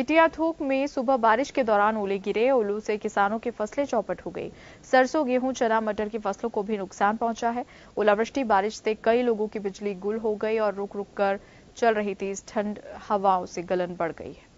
इटियाथोक में सुबह बारिश के दौरान ओले गिरे। ओलों से किसानों की फसलें चौपट हो गई। सरसों, गेहूं, चना, मटर की फसलों को भी नुकसान पहुंचा है। ओलावृष्टि बारिश से कई लोगों की बिजली गुल हो गई और रुक रुक कर चल रही तेज ठंड हवाओं से गलन बढ़ गई है।